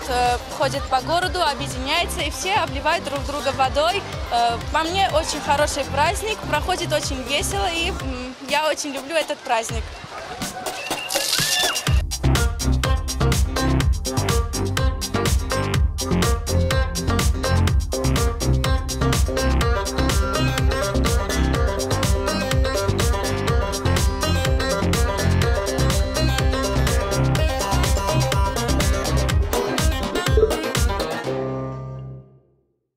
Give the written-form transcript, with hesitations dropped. народ ходит по городу, объединяется, и все обливают друг друга водой. По мне, очень хороший праздник, проходит очень весело, и я очень люблю этот праздник.